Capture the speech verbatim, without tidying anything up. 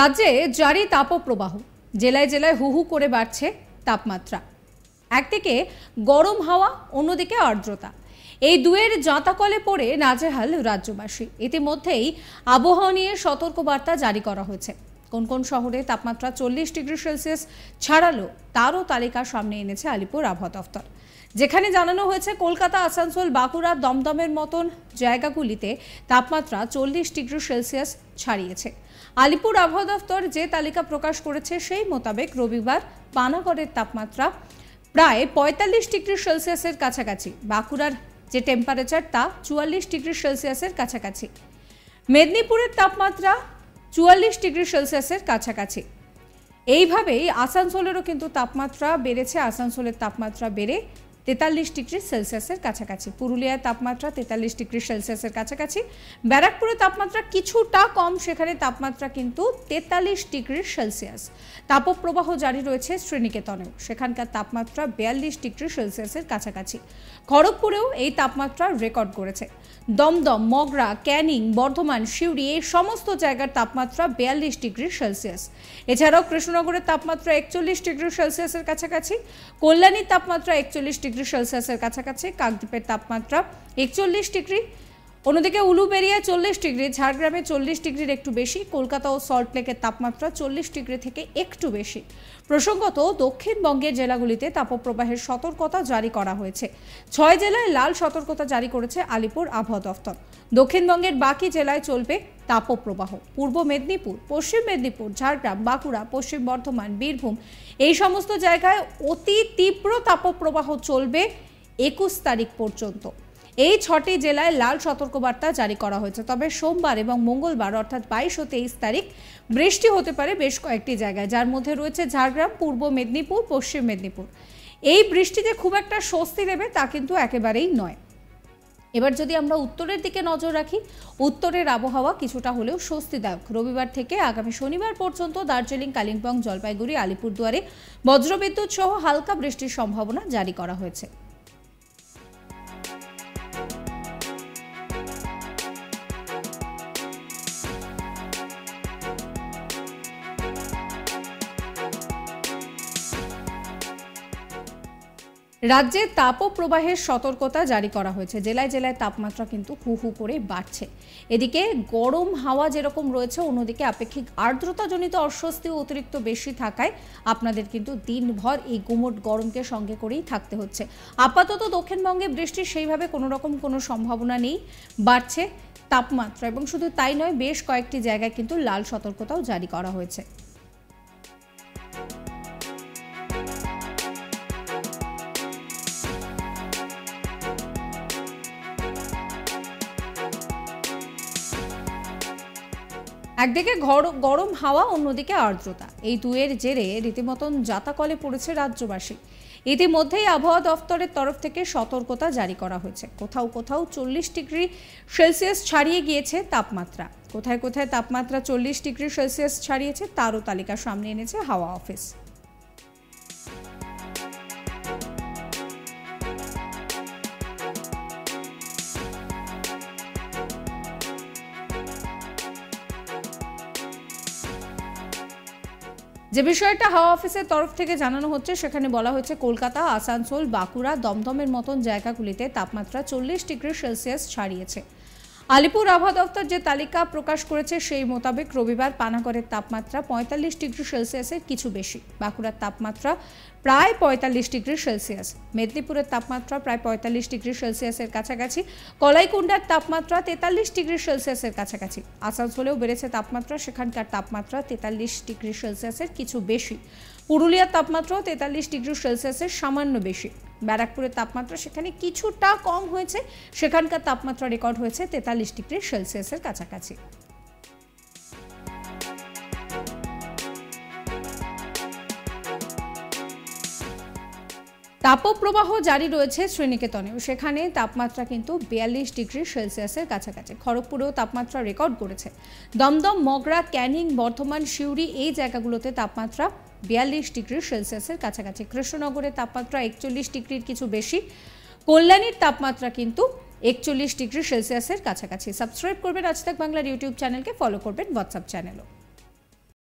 রাজ্যে জারি তাপপ্রবাহ, জেলায় জেলায় হু হু করে বাড়ছে তাপমাত্রা। একদিকে গরম হাওয়া, অন্যদিকে আর্দ্রতা, এই দুয়ের জাঁতাকলে পড়ে নাজেহাল রাজ্যবাসী। ইতিমধ্যেই আবহাওয়া নিয়ে সতর্কবার্তা জারি করা হয়েছে। কোন কোন শহরে তাপমাত্রা চল্লিশ ডিগ্রি সেলসিয়াস ছাড়ালো তারও তালিকা সামনে এনেছে আলিপুর আবহাওয়া দফতর, যেখানে জানানো হয়েছে কলকাতা, আসানসোল, বাঁকুড়া, দমদমের মতন জায়গাগুলিতে তাপমাত্রা চল্লিশ ডিগ্রি সেলসিয়াস ছাড়িয়েছে। আলিপুর আবহাওয়া দফতর যে তালিকা প্রকাশ করেছে সেই মোতাবেক রবিবার পানাগড়ের তাপমাত্রা প্রায় পঁয়তাল্লিশ ডিগ্রি সেলসিয়াসের কাছাকাছি, বাঁকুড়ার যে টেম্পারেচার তা চুয়াল্লিশ ডিগ্রি সেলসিয়াসের কাছাকাছি, মেদিনীপুরের তাপমাত্রা চুয়াল্লিশ ডিগ্রি সেলসিয়াসের কাছাকাছি। এইভাবেই আসানসোলেরও কিন্তু তাপমাত্রা বেড়েছে, আসানসোলের তাপমাত্রা বেড়ে তেতাল্লিশ ডিগ্রি সেলসিয়াসের কাছাকাছি, পুরুলিয়ার তাপমাত্রা তেতাল্লিশ ডিগ্রি সেলসিয়াসের কাছাকাছি, ব্যারাকপুরের তাপমাত্রা কিছুটা কম, সেখানে তাপমাত্রা কিন্তু তেতাল্লিশ ডিগ্রি সেলসিয়াস। তাপপ্রবাহ জারি রয়েছে শ্রীনিকেতনেও, সেখানকার তাপমাত্রা বিয়াল্লিশ ডিগ্রি সেলসিয়াসের কাছাকাছি, খড়গপুরেও এই তাপমাত্রা রেকর্ড করেছে। দমদম, মগরা, ক্যানিং, বর্ধমান, শিউড়ি এই সমস্ত জায়গার তাপমাত্রা বিয়াল্লিশ ডিগ্রি সেলসিয়াস। এছাড়াও কৃষ্ণনগরের তাপমাত্রা একচল্লিশ ডিগ্রি সেলসিয়াসের কাছাকাছি, কল্যাণীর তাপমাত্রা একচল্লিশ ডিগ্রি সেলসিয়াসের কাছাকাছি, কাকদ্বীপের তাপমাত্রা একচল্লিশ ডিগ্রি, অন্যদিকে উলুবেড়িয়া চল্লিশ ডিগ্রি, ঝাড়গ্রামে চল্লিশ ডিগ্রির একটু বেশি, কলকাতা ও সল্টলেকের তাপমাত্রা চল্লিশ ডিগ্রি থেকে একটু বেশি। প্রসঙ্গত দক্ষিণবঙ্গের জেলাগুলিতে তাপপ্রবাহের সতর্কতা জারি করা হয়েছে। ছয় জেলায় লাল সতর্কতা জারি করেছে আলিপুর আবহাওয়া দফতর। দক্ষিণবঙ্গের বাকি জেলায় চলবে তাপপ্রবাহ। পূর্ব মেদিনীপুর, পশ্চিম মেদিনীপুর, ঝাড়গ্রাম, বাঁকুড়া, পশ্চিম বর্ধমান, বীরভূম এই সমস্ত জায়গায় অতি তীব্র তাপপ্রবাহ চলবে একুশ তারিখ পর্যন্ত। এই ছটি জেলায় লাল সতর্কবার্তা জারি করা হয়েছে। তবে সোমবার এবং মঙ্গলবার অর্থাৎ বাইশ ও তেইশ তারিখ বৃষ্টি হতে পারে বেশ কয়েকটি জায়গায়, যার মধ্যে রয়েছে ঝাড়গ্রাম, পূর্ব মেদিনীপুর, পশ্চিম মেদিনীপুর। এই বৃষ্টিতে খুব একটা স্বস্তি দেবে তা কিন্তু একেবারেই নয়। এবার যদি আমরা উত্তরের দিকে নজর রাখি, উত্তরের আবহাওয়া কিছুটা হলেও স্বস্তিদায়ক। রবিবার থেকে আগামী শনিবার পর্যন্ত দার্জিলিং, কালিম্পং, জলপাইগুড়ি, আলিপুরদুয়ারে বজ্রবিদ্যুৎ সহ হালকা বৃষ্টির সম্ভাবনা জারি করা হয়েছে। রাজ্যে তাপপ্রবাহের সতর্কতা জারি করা হয়েছে, জেলায় জেলায় তাপমাত্রা কিন্তু হু হু করে বাড়ছে। এদিকে গরম হাওয়া যেরকম রয়েছে, অন্যদিকে আপেক্ষিক আর্দ্রতাজনিত অস্বস্তি অতিরিক্ত বেশি থাকায় আপনাদের কিন্তু দিনভর এই গুমোট গরমকে সঙ্গে করেই থাকতে হচ্ছে। আপাতত দক্ষিণবঙ্গে বৃষ্টির সেইভাবে কোনো রকম কোনো সম্ভাবনা নেই, বাড়ছে তাপমাত্রা এবং শুধু তাই নয়, বেশ কয়েকটি জায়গায় কিন্তু লাল সতর্কতাও জারি করা হয়েছে। একদিকে গরম হাওয়া, অন্যদিকে আর্দ্রতা, এই দুয়ের জেরে রীতিমতন জাঁতাকলে পড়েছে রাজ্যবাসী। ইতিমধ্যেই আবহাওয়া দফতরের তরফ থেকে সতর্কতা জারি করা হয়েছে। কোথাও কোথাও চল্লিশ ডিগ্রি সেলসিয়াস ছাড়িয়ে গিয়েছে তাপমাত্রা, কোথায় কোথায় তাপমাত্রা চল্লিশ ডিগ্রি সেলসিয়াস ছাড়িয়েছে তারও তালিকা সামনে এনেছে হাওয়া অফিস। যে বিষয়টা হাওয়া অফিসের তরফ থেকে জানানো হচ্ছে, সেখানে বলা হয়েছে কলকাতা, আসানসোল, বাঁকুড়া, দমদমের মতন জায়গাগুলিতে তাপমাত্রা চল্লিশ ডিগ্রি সেলসিয়াস ছাড়িয়েছে। আলিপুর আবহাওয়া দফতর যে তালিকা প্রকাশ করেছে সেই মোতাবেক রবিবার পানাগড়ের তাপমাত্রা পঁয়তাল্লিশ ডিগ্রি সেলসিয়াসের কিছু বেশি, বাঁকুড়ার তাপমাত্রা প্রায় পঁয়তাল্লিশ ডিগ্রি সেলসিয়াস, মেদিনীপুরের তাপমাত্রা প্রায় পঁয়তাল্লিশ ডিগ্রি সেলসিয়াসের কাছাকাছি, কলাইকুণ্ডার তাপমাত্রা তেতাল্লিশ ডিগ্রি সেলসিয়াসের কাছাকাছি, আসানসোলেও বেড়েছে তাপমাত্রা, সেখানকার তাপমাত্রা তেতাল্লিশ ডিগ্রি সেলসিয়াসের কিছু বেশি, পুরুলিয়ার তাপমাত্রাও তেতাল্লিশ ডিগ্রি সেলসিয়াসের সামান্য বেশি, ব্যারাকপুরের তাপমাত্রা সেখানে কিছুটা কম হয়েছে, সেখানকার তাপমাত্রা রেকর্ড হয়েছে তেতাল্লিশ ডিগ্রি সেলসিয়াসের কাছাকাছি। তাপপ্রবাহ জারি রয়েছে শ্রীনিকেতনেও, সেখানে তাপমাত্রা কিন্তু বিয়াল্লিশ ডিগ্রি সেলসিয়াসের কাছাকাছি, খড়গপুরেও তাপমাত্রা রেকর্ড করেছে। দমদম, মগরা, ক্যানিং, বর্ধমান, শিউড়ি এই জায়গাগুলোতে তাপমাত্রা বিয়াল্লিশ ডিগ্রি সেলসিয়াসের কাছাকাছি, কৃষ্ণনগরের তাপমাত্রা একচল্লিশ ডিগ্রির কিছু বেশি, কল্যাণীর তাপমাত্রা কিন্তু একচল্লিশ ডিগ্রি সেলসিয়াসের কাছাকাছি। সাবস্ক্রাইব করবেন আজ তাক বাংলার ইউটিউব চ্যানেলকে, ফলো করবেন হোয়াটসঅ্যাপ চ্যানেলও।